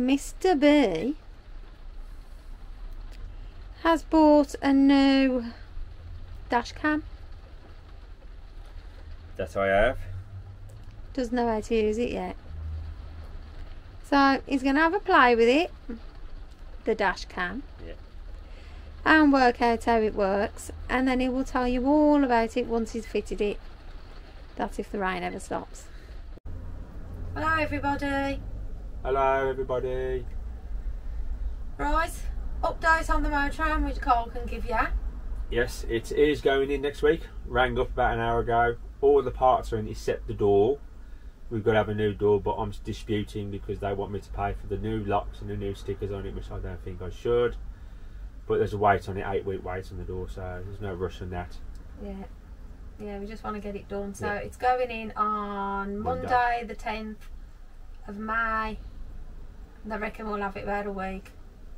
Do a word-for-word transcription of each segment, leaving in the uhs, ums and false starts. Mister B has bought a new dash cam. That I have. Doesn't know how to use it yet. So he's going to have a play with it, the dash cam, yeah. And work out how it works, and then he will tell you all about it once he's fitted it. That's if the rain ever stops. Hello everybody. Hello everybody. Right, update on the motorhome which Cole can give you. Yes, it is going in next week. Rang up about an hour ago. All the parts are in except the door. We've got to have a new door, but I'm disputing because they want me to pay for the new locks and the new stickers on it, which I don't think I should. But there's a wait on it, eight week wait on the door, so there's no rush on that. Yeah, yeah, we just want to get it done. So yeah. It's going in on Monday, Monday the tenth of May. I reckon we'll have it about a week,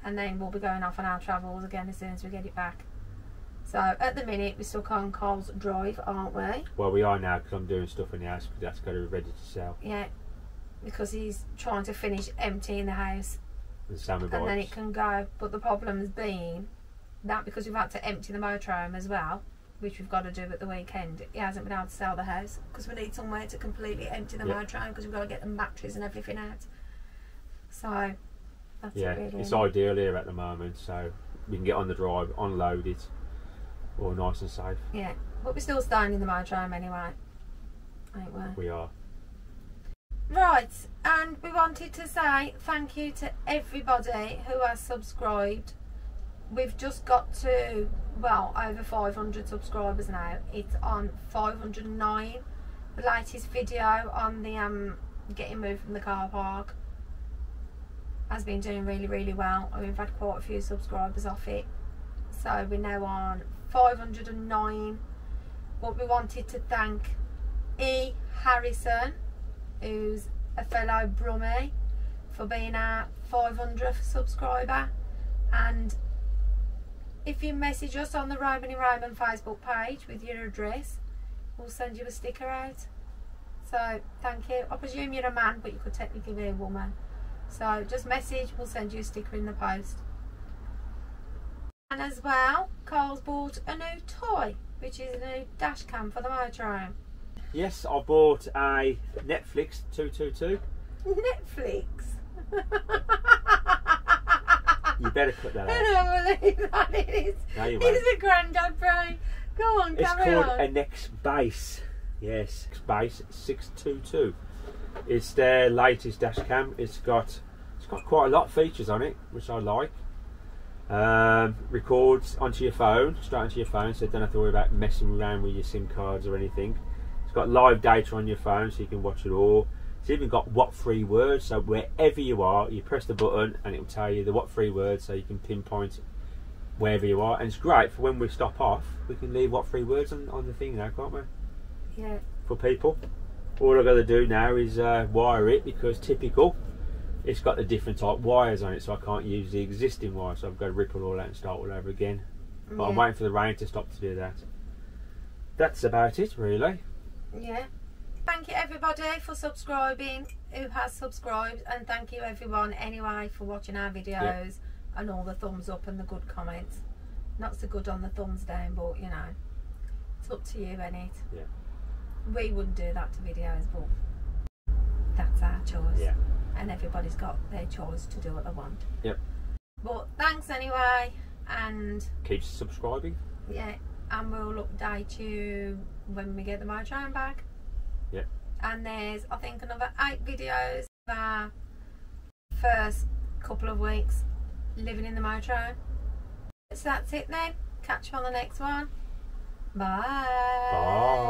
and then we'll be going off on our travels again as soon as we get it back. So at the minute we're stuck on Cole's drive, aren't we? Well, we are now, because I'm doing stuff in the house because that's got to be ready to sell. Yeah, because he's trying to finish emptying the house. And, Sammy and then it can go. But the problem has been that because we've had to empty the motorhome as well, which we've got to do at the weekend, he hasn't been able to sell the house because we need somewhere to completely empty the yep. motorhome, because we've got to get the batteries and everything out. So that's yeah, it really. It's ideal here at the moment, so we can get on the drive, unload it. All nice and safe. Yeah, but we're still staying in the motorhome anyway, ain't we? We are. Right, and we wanted to say thank you to everybody who has subscribed. We've just got to, well, over five hundred subscribers now. It's on five hundred nine. The latest video on the um, getting moved from the car park has been doing really, really well. I mean, we've had quite a few subscribers off it. So we're now on five hundred nine, but we wanted to thank E. Harrison, who's a fellow Brummie, for being our five hundredth subscriber. And if you message us on the Romany Roman Facebook page with your address, we'll send you a sticker out. So thank you. I presume you're a man, but you could technically be a woman. So just message, we'll send you a sticker in the post. And as well, Cole's bought a new toy, which is a new dash cam for the motorhome. Yes, I bought a Netflix two two two. Netflix? You better put that out. I don't believe that it is. No, you won't. It's a granddad brain. Go on, it's carry on. It's called a Nextbase. Yes, Nextbase six two two. It's their latest dash cam. It's got, it's got quite a lot of features on it, which I like. Um, records onto your phone, straight onto your phone, so you don't have to worry about messing around with your SIM cards or anything. It's got live data on your phone, so you can watch it all. It's even got what three words, so wherever you are, you press the button and it will tell you the what three words, so you can pinpoint wherever you are. And it's great for when we stop off, we can leave what three words on, on the thing now, can't we? Yeah. For people. All I've got to do now is uh, wire it, because typical, it's got the different type wires on it, so I can't use the existing wire, so I've got to rip it all out and start all over again. But yeah. I'm waiting for the rain to stop to do that. That's about it, really. Yeah. Thank you everybody for subscribing, who has subscribed, and thank you everyone anyway for watching our videos yeah. and all the thumbs up and the good comments. Not so good on the thumbs down, but you know, it's up to you, innit? Yeah. We wouldn't do that to videos, but that's our choice. Yeah. And everybody's got their choice to do what they want. Yep. But thanks anyway, and keep subscribing. Yeah, and we'll update you when we get the motorhome back. Yep. And there's, I think, another eight videos of our first couple of weeks living in the motorhome. So that's it then. Catch you on the next one. Bye. Bye.